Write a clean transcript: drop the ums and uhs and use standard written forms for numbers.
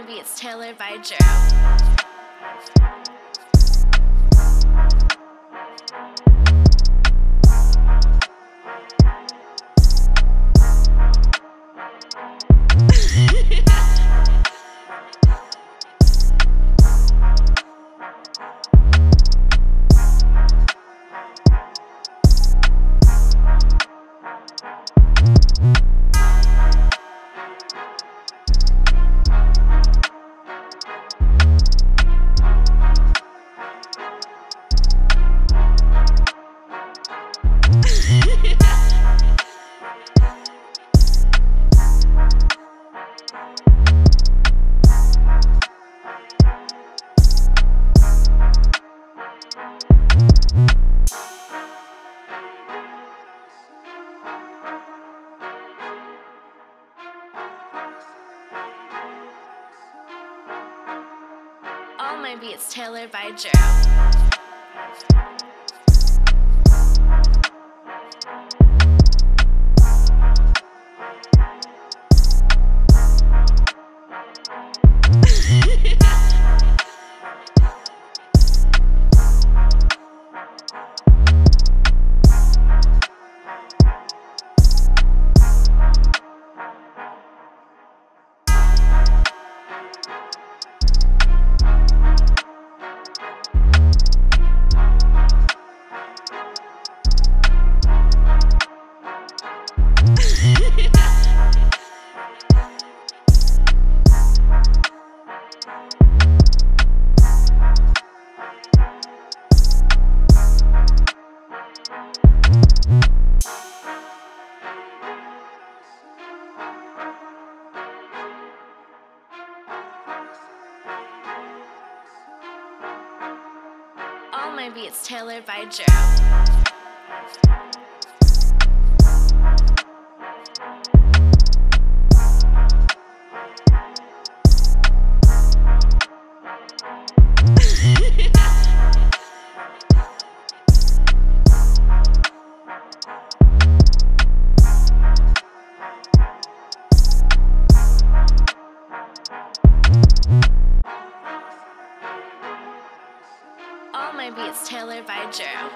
my beats, Tailored by Drew. All my beats tailored by Drew. All my beats tailored by Drew. All my beats tailored by Drew.